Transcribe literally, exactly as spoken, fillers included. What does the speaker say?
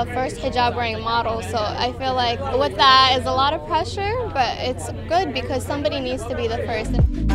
The first hijab wearing model, so I feel like with that is a lot of pressure, but it's good because somebody needs to be the first.